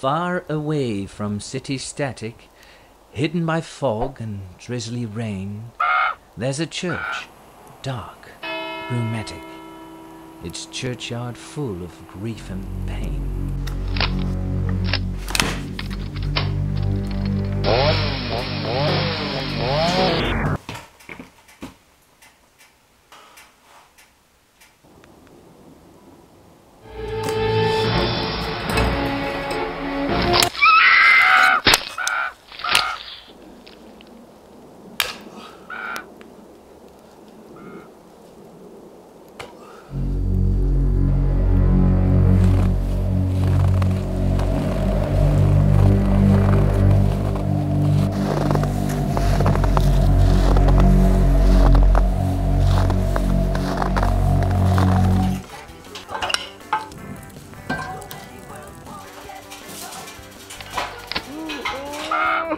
far away from city static, hidden by fog and drizzly rain, there's a church, dark, rheumatic, its churchyard full of grief and pain.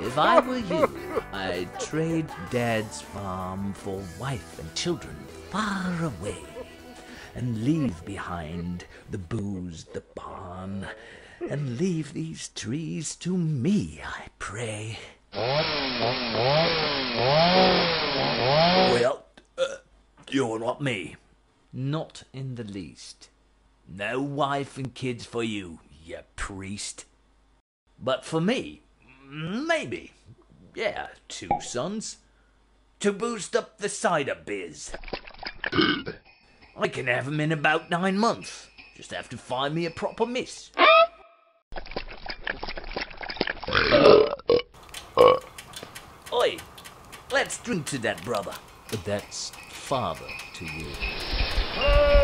If I were you, I'd trade Dad's farm for wife and children far away, and leave behind the booze, the barn, and leave these trees to me, I pray. Well, you're not me. Not in the least. No wife and kids for you, you priest. But for me, maybe. Yeah, 2 sons. To boost up the cider biz. I can have 'em in about 9 months. Just have to find me a proper miss. Oi, let's drink to that brother. That's father to you.